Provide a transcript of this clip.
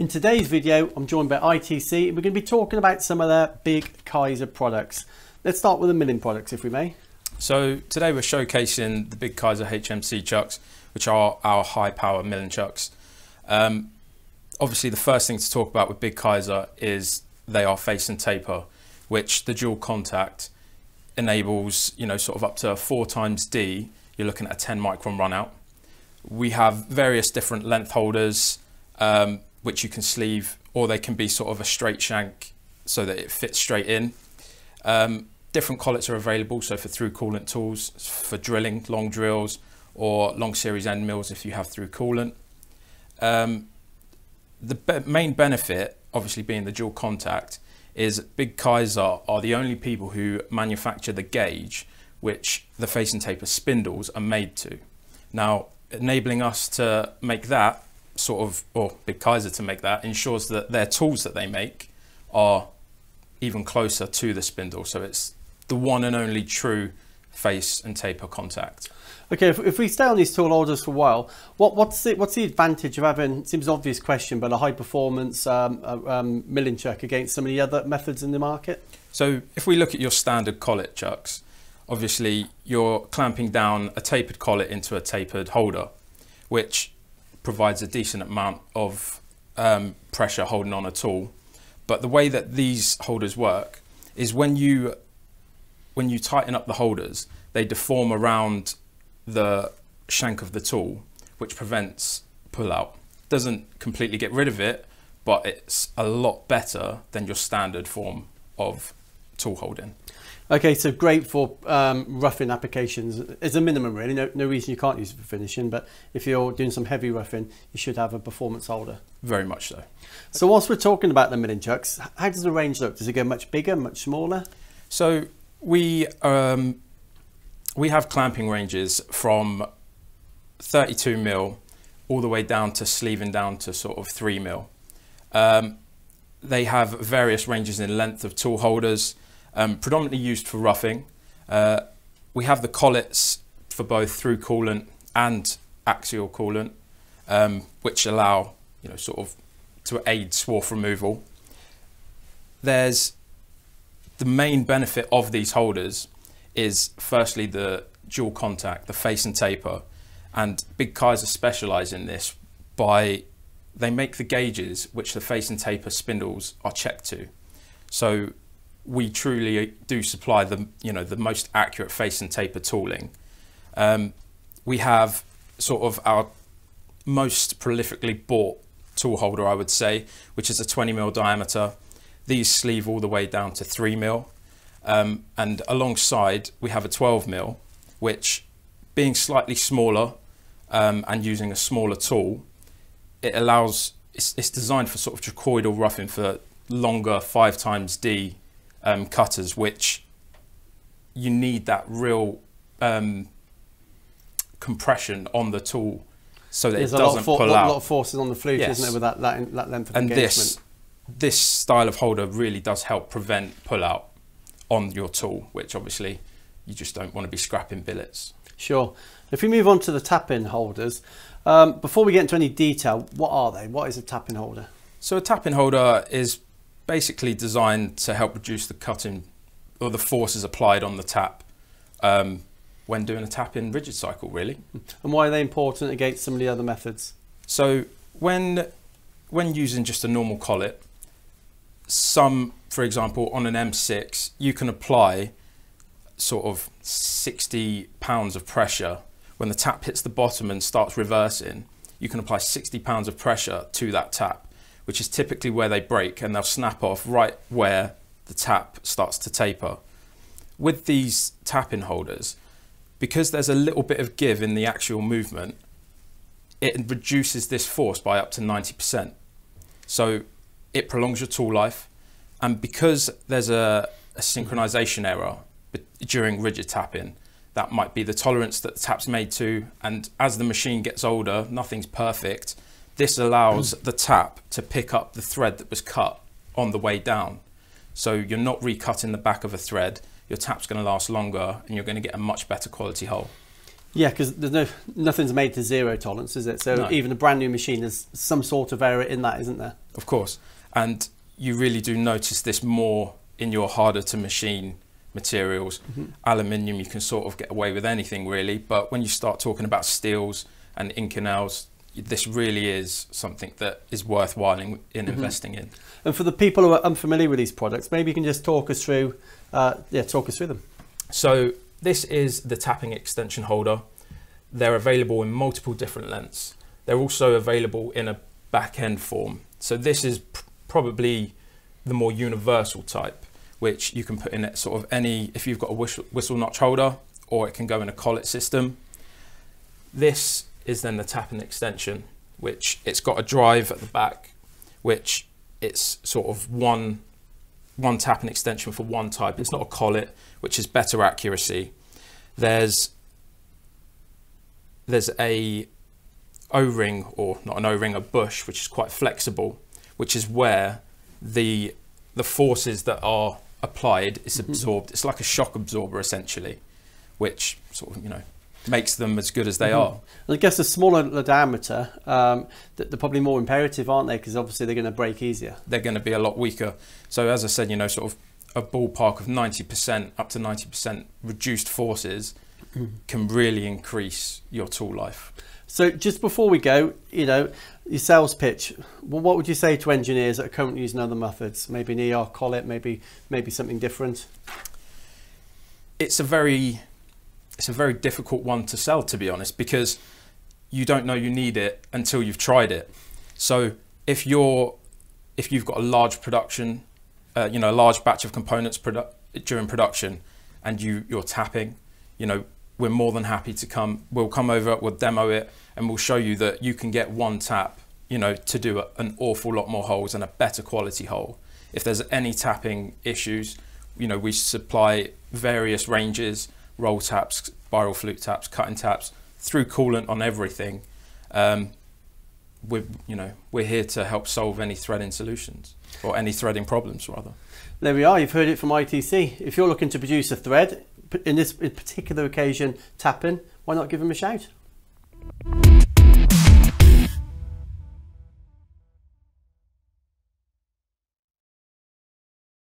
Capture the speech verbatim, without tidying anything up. In today's video, I'm joined by I T C and we're going to be talking about some of their Big Kaiser products. Let's start with the milling products, if we may. So today we're showcasing the Big Kaiser H M C chucks, which are our high power milling chucks. Um, obviously, the first thing to talk about with Big Kaiser is they are face and taper, which the dual contact enables, you know, sort of up to four times D, you're looking at a ten micron run out. We have various different length holders, um, which you can sleeve, or they can be sort of a straight shank so that it fits straight in. Um, different collets are available, so for through coolant tools, for drilling, long drills, or long series end mills if you have through coolant. Um, the be main benefit, obviously being the dual contact, is Big Kaiser are the only people who manufacture the gauge which the face and taper spindles are made to. Now, enabling us to make that sort of, or Big Kaiser to make that, ensures that their tools that they make are even closer to the spindle. So it's the one and only true face and taper contact. Okay, if, if we stay on these tool holders for a while, what, what's, the, what's the advantage of having, it seems an obvious question, but a high performance um, um, milling chuck against some of the other methods in the market? So if we look at your standard collet chucks, obviously you're clamping down a tapered collet into a tapered holder, which provides a decent amount of um, pressure holding on a tool. But the way that these holders work is when you when you tighten up the holders, they deform around the shank of the tool, which prevents pull out. Doesn't completely get rid of it, but it's a lot better than your standard form of tool holding. Okay, so great for um, roughing applications. It's a minimum, really. No, no reason you can't use it for finishing, but if you're doing some heavy roughing, you should have a performance holder. Very much so. So whilst we're talking about the milling chucks, how does the range look? Does it go much bigger, much smaller? So we, um, we have clamping ranges from thirty-two mil all the way down to sleeving down to sort of three mil. Um, they have various ranges in length of tool holders. Um, predominantly used for roughing. Uh, we have the collets for both through coolant and axial coolant, um, which allow, you know, sort of to aid swarf removal. There's the main benefit of these holders is firstly the dual contact, the face and taper, and Big Kaiser specialise in this by they make the gauges which the face and taper spindles are checked to. So we truly do supply the, you know, the most accurate face and taper tooling. Um, we have sort of our most prolifically bought tool holder, I would say, which is a twenty mil diameter. These sleeve all the way down to three mil. Um, and alongside, we have a twelve mil, which being slightly smaller um, and using a smaller tool, it allows, it's, it's designed for sort of trachoidal roughing for longer five times D Um, cutters, which you need that real um, compression on that tool so that There's it doesn't pull out. There's a lot of forces on the flute, yes. Isn't there, with that, that, that length of and engagement? This, this style of holder really does help prevent pull out on your tool, which obviously you just don't want to be scrapping billets. Sure. If we move on to the tapping holders, um, before we get into any detail, what are they? What is a tapping holder? So a tapping holder is basically designed to help reduce the cutting or the forces applied on the tap um, when doing a tap in rigid cycle, really. And why are they important against some of the other methods? So when when using just a normal collet, some, for example, on an M six, you can apply sort of sixty pounds of pressure. When the tap hits the bottom and starts reversing, you can apply sixty pounds of pressure to that tap, which is typically where they break, and they'll snap off right where the tap starts to taper. With these tapping holders, because there's a little bit of give in the actual movement, it reduces this force by up to ninety percent. So it prolongs your tool life, and because there's a, a synchronization error during rigid tapping, that might be the tolerance that the tap's made to, and as the machine gets older, nothing's perfect. This allows the tap to pick up the thread that was cut on the way down. So you're not recutting the back of a thread, your tap's going to last longer and you're going to get a much better quality hole. Yeah, because there's no nothing's made to zero tolerance, is it? So no. Even a brand new machine, there's some sort of error in that, isn't there? Of course, and you really do notice this more in your harder to machine materials. Mm-hmm. Aluminium, you can sort of get away with anything really, but when you start talking about steels and Inconels, this really is something that is worthwhile in, in mm-hmm. investing in. And for the people who are unfamiliar with these products, maybe you can just talk us through, uh, yeah, talk us through them. So this is the tapping extension holder. They're available in multiple different lengths. They're also available in a back end form. So this is pr probably the more universal type, which you can put in it sort of any, if you've got a whistle, whistle notch holder, or it can go in a collet system. This is then the tapping extension, which it's got a drive at the back, which it's sort of one, one tapping extension for one type. It's not a collet, which is better accuracy. There's, there's a O-ring, or not an O-ring, a bush, which is quite flexible, which is where the, the forces that are applied is absorbed. It's like a shock absorber essentially, which sort of, you know, makes them as good as they mm-hmm. are. And I guess the smaller the diameter, um, they're probably more imperative, aren't they? Because obviously they're going to break easier. They're going to be a lot weaker. So as I said, you know, sort of a ballpark of ninety percent, up to ninety percent reduced forces mm-hmm. can really increase your tool life. So just before we go, you know, your sales pitch, well, what would you say to engineers that are currently using other methods? Maybe an E R collet, maybe, maybe something different? It's a very... It's a very difficult one to sell, to be honest, because you don't know you need it until you've tried it. So if you're, if you've got a large production, uh, you know, a large batch of components produ during production, and you you're tapping, you know, we're more than happy to come. We'll come over, we'll demo it, and we'll show you that you can get one tap, you know, to do a, an awful lot more holes and a better quality hole. If there's any tapping issues, you know, we supply various ranges. Roll taps, spiral flute taps, cutting taps, through coolant on everything. Um, we're, you know, we're here to help solve any threading solutions, or any threading problems rather. There we are, you've heard it from I T C. If you're looking to produce a thread, in this particular occasion tapping, why not give them a shout?